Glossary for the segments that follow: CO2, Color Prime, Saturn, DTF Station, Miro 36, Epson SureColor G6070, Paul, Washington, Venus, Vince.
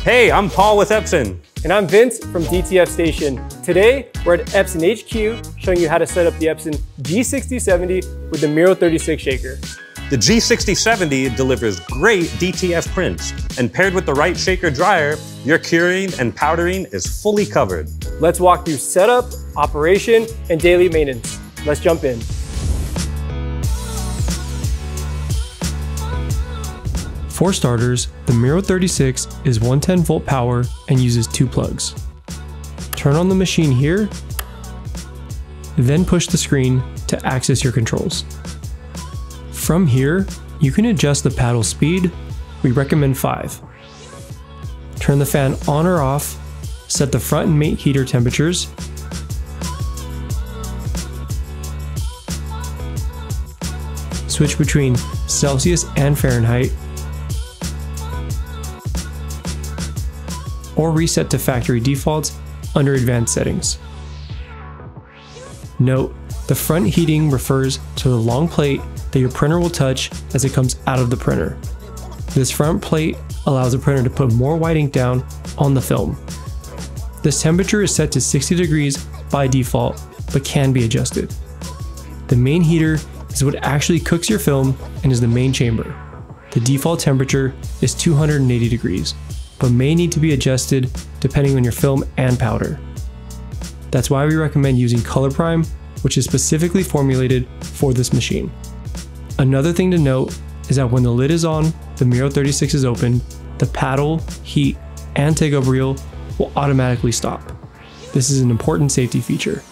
Hey, I'm Paul with Epson. And I'm Vince from DTF Station. Today, we're at Epson HQ, showing you how to set up the Epson G6070 with the Miro 36 shaker. The G6070 delivers great DTF prints, and paired with the right shaker dryer, your curing and powdering is fully covered. Let's walk through setup, operation, and daily maintenance. Let's jump in. For starters, the Miro 36 is 110 volt power and uses 2 plugs. Turn on the machine here, then push the screen to access your controls. From here, you can adjust the paddle speed. We recommend 5. Turn the fan on or off, set the front and mate heater temperatures, switch between Celsius and Fahrenheit, or reset to factory defaults under advanced settings. Note, the front heating refers to the long plate that your printer will touch as it comes out of the printer. This front plate allows the printer to put more white ink down on the film. This temperature is set to 60 degrees by default, but can be adjusted. The main heater is what actually cooks your film and is the main chamber. The default temperature is 280 degrees. But may need to be adjusted depending on your film and powder. That's why we recommend using Color Prime, which is specifically formulated for this machine. Another thing to note is that when the lid is on, the Miro 36 is open, the paddle, heat, and takeover reel will automatically stop. This is an important safety feature.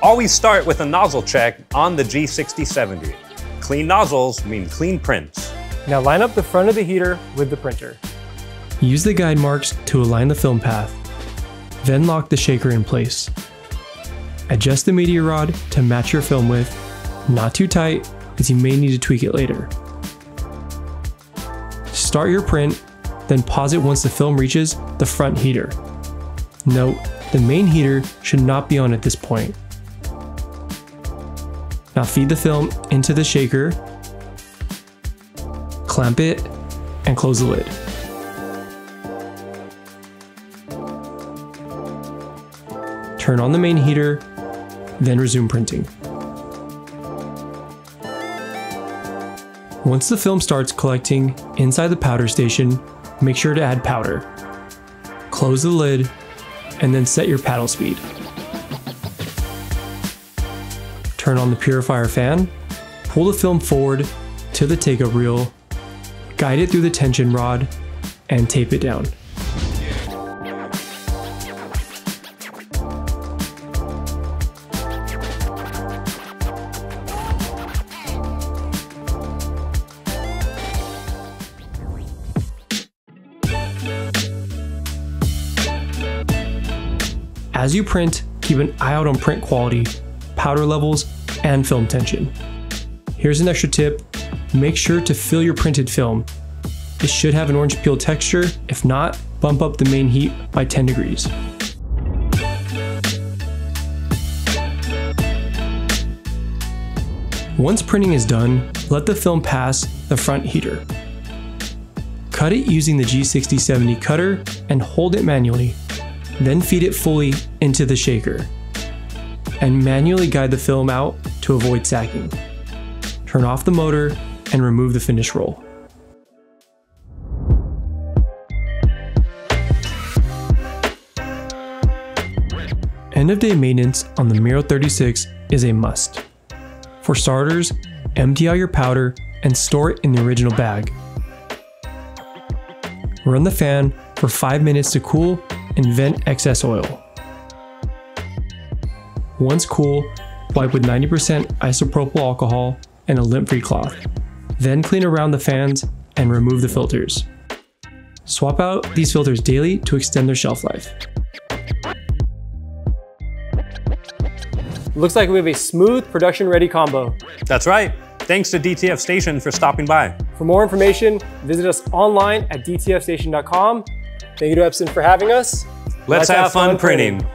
Always start with a nozzle check on the G6070. Clean nozzles mean clean prints. Now line up the front of the heater with the printer. Use the guide marks to align the film path, then lock the shaker in place. Adjust the media rod to match your film width, not too tight, as you may need to tweak it later. Start your print, then pause it once the film reaches the front heater. Note, the main heater should not be on at this point. Now feed the film into the shaker, clamp it, and close the lid. Turn on the main heater, then resume printing. Once the film starts collecting inside the powder station, make sure to add powder. Close the lid, and then set your paddle speed. Turn on the purifier fan, pull the film forward to the take-up reel, guide it through the tension rod, and tape it down. As you print, keep an eye out on print quality, powder levels, and film tension. Here's an extra tip. Make sure to fill your printed film. It should have an orange peel texture. If not, bump up the main heat by 10 degrees. Once printing is done, let the film pass the front heater. Cut it using the G6070 cutter and hold it manually. Then feed it fully into the shaker and manually guide the film out to avoid sacking. Turn off the motor and remove the finish roll. End of day maintenance on the Miro 36 is a must. For starters, empty out your powder and store it in the original bag. Run the fan for 5 minutes to cool and vent excess oil. Once cool, wipe with 90% isopropyl alcohol and a lint-free cloth. Then clean around the fans and remove the filters. Swap out these filters daily to extend their shelf life. Looks like we have a smooth, production-ready combo. That's right. Thanks to DTF Station for stopping by. For more information, visit us online at dtfstation.com. Thank you to Epson for having us. Let's have fun printing.